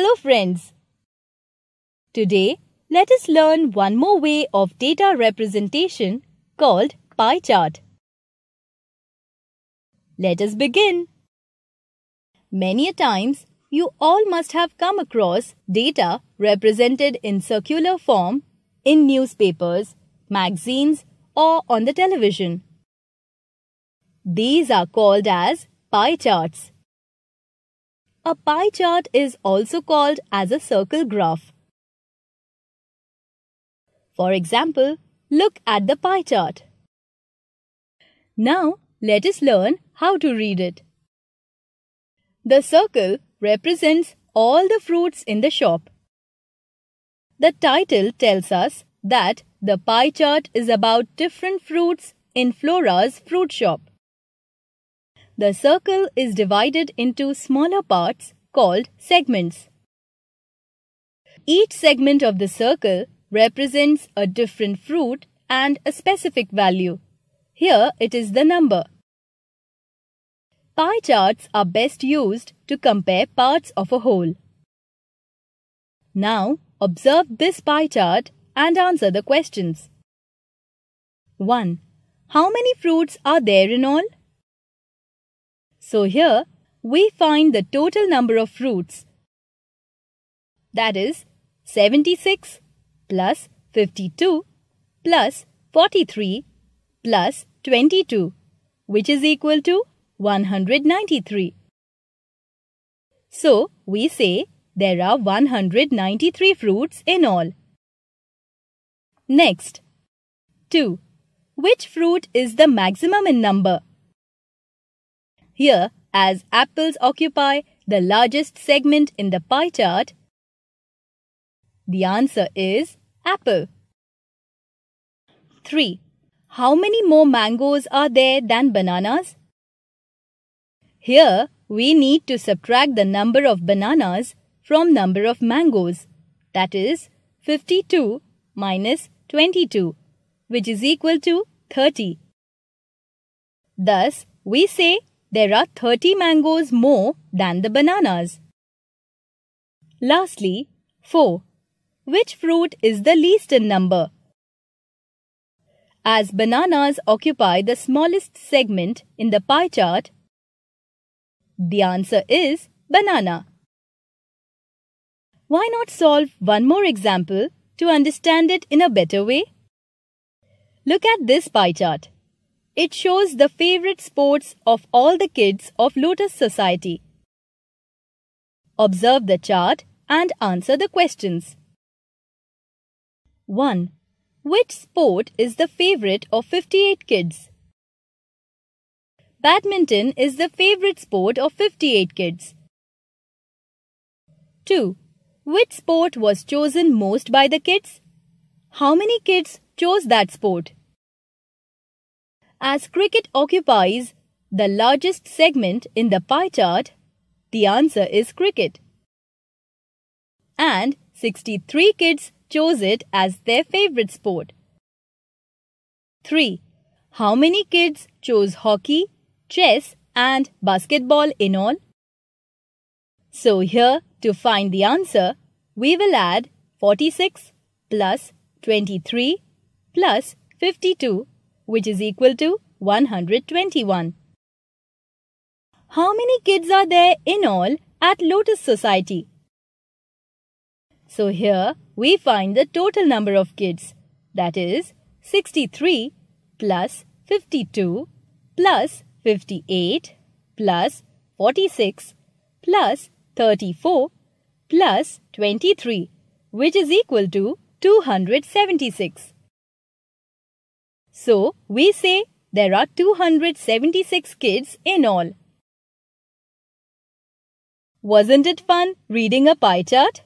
Hello friends! Today, let us learn one more way of data representation called pie chart. Let us begin. Many a times, you all must have come across data represented in circular form in newspapers, magazines or on the television. These are called as pie charts. A pie chart is also called as a circle graph. For example, look at the pie chart. Now, let us learn how to read it. The circle represents all the fruits in the shop. The title tells us that the pie chart is about different fruits in Flora's fruit shop. The circle is divided into smaller parts called segments. Each segment of the circle represents a different fruit and a specific value. Here it is the number. Pie charts are best used to compare parts of a whole. Now, observe this pie chart and answer the questions. 1. How many fruits are there in all? So here, we find the total number of fruits. That is, 76 plus 52 plus 43 plus 22, which is equal to 193. So, we say there are 193 fruits in all. Next, 2. Which fruit is the maximum in number? Here, as apples occupy the largest segment in the pie chart, the answer is apple. 3. How many more mangoes are there than bananas? Here, we need to subtract the number of bananas from number of mangoes, that is 52 minus 22, which is equal to 30. Thus, we say there are 30 mangoes more than the bananas. Lastly, 4. Which fruit is the least in number? As bananas occupy the smallest segment in the pie chart, the answer is banana. Why not solve one more example to understand it in a better way? Look at this pie chart. It shows the favorite sports of all the kids of Lotus Society. Observe the chart and answer the questions. 1. Which sport is the favorite of 58 kids? Badminton is the favorite sport of 58 kids. 2. Which sport was chosen most by the kids? How many kids chose that sport? As cricket occupies the largest segment in the pie chart, the answer is cricket. And 63 kids chose it as their favorite sport. 3. How many kids chose hockey, chess and basketball in all? So here, to find the answer, we will add 46 plus 23 plus 52, which is equal to 121. How many kids are there in all at Lotus Society? So here, we find the total number of kids, that is 63 plus 52 plus 58 plus 46 plus 34 plus 23, which is equal to 276. So, we say there are 276 kids in all. Wasn't it fun reading a pie chart?